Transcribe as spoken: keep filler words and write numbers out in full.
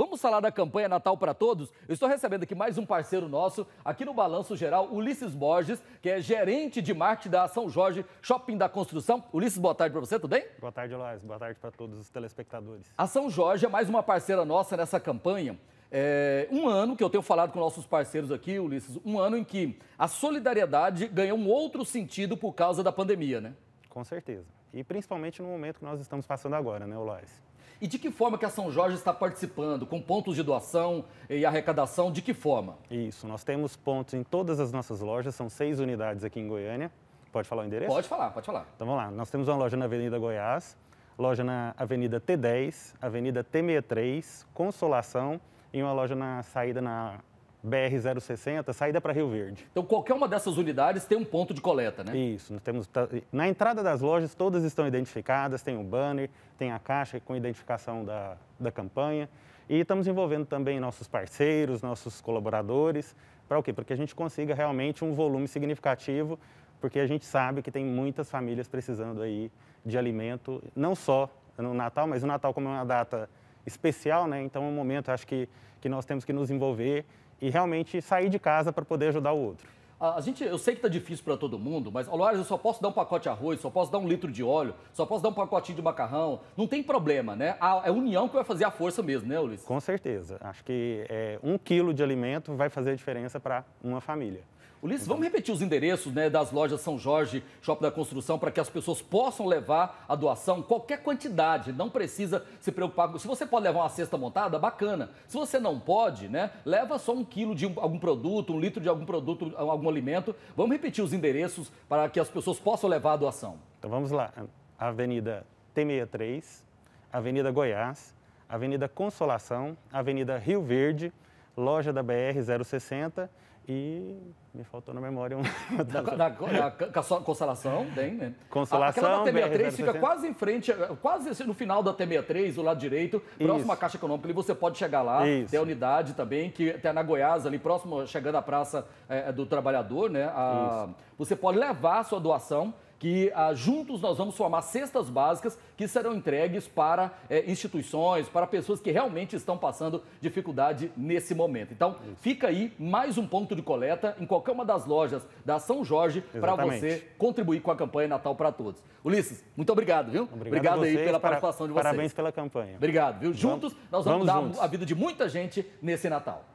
Vamos falar da campanha Natal para Todos? Eu estou recebendo aqui mais um parceiro nosso, aqui no Balanço Geral, Ulisses Borges, que é gerente de marketing da São Jorge Shopping da Construção. Ulisses, boa tarde para você, tudo bem? Boa tarde, Ulisses. Boa tarde para todos os telespectadores. A São Jorge é mais uma parceira nossa nessa campanha. É, um ano que eu tenho falado com nossos parceiros aqui, Ulisses, um ano em que a solidariedade ganhou um outro sentido por causa da pandemia, né? Com certeza. E principalmente no momento que nós estamos passando agora, né, Ulisses? E de que forma que a São Jorge está participando? Com pontos de doação e arrecadação, de que forma? Isso, nós temos pontos em todas as nossas lojas, são seis unidades aqui em Goiânia. Pode falar o endereço? Pode falar, pode falar. Então vamos lá, nós temos uma loja na Avenida Goiás, loja na Avenida T dez, Avenida T sessenta e três, Consolação e uma loja na saída na B R zero sessenta, saída para Rio Verde. Então, qualquer uma dessas unidades tem um ponto de coleta, né? Isso. Nós temos, na entrada das lojas, todas estão identificadas, tem um banner, tem a caixa com identificação da, da campanha. E estamos envolvendo também nossos parceiros, nossos colaboradores, para o quê? Para que a gente consiga realmente um volume significativo, porque a gente sabe que tem muitas famílias precisando aí de alimento, não só no Natal, mas o Natal como é uma data especial, né? Então, é um momento, acho que, que nós temos que nos envolver e realmente sair de casa para poder ajudar o outro. A gente, eu sei que está difícil para todo mundo, mas, olha, eu só posso dar um pacote de arroz, só posso dar um litro de óleo, só posso dar um pacotinho de macarrão. Não tem problema, né? A, é a união que vai fazer a força mesmo, né, Ulisses? Com certeza. Acho que é, um quilo de alimento vai fazer a diferença para uma família. Ulisses, então, vamos repetir os endereços, né, das lojas São Jorge Shopping da Construção para que as pessoas possam levar a doação, qualquer quantidade, não precisa se preocupar. Se você pode levar uma cesta montada, bacana. Se você não pode, né, leva só um quilo de algum produto, um litro de algum produto, algum alimento. Vamos repetir os endereços para que as pessoas possam levar a doação. Então vamos lá, Avenida T sessenta e três, Avenida Goiás, Avenida Consolação, Avenida Rio Verde, loja da B R zero sessenta e me faltou na memória um... Da, da, da, da Consolação, tem, né? Consolação, aquela da T sessenta e três fica quase em frente, quase no final da T sessenta e três, do lado direito, próximo à Caixa Econômica, ali você pode chegar lá, isso. Tem a unidade também, que tem na Goiás, ali próximo, chegando à Praça é, do Trabalhador, né? A, você pode levar a sua doação, que ah, juntos nós vamos formar cestas básicas que serão entregues para eh, instituições, para pessoas que realmente estão passando dificuldade nesse momento. Então, isso. Fica aí mais um ponto de coleta em qualquer uma das lojas da São Jorge para você contribuir com a campanha Natal para Todos. Ulisses, muito obrigado, viu? Obrigado, obrigado vocês, aí pela para, participação de vocês. Parabéns pela campanha. Obrigado, viu? Juntos vamos, nós vamos, vamos dar juntos. a vida de muita gente nesse Natal.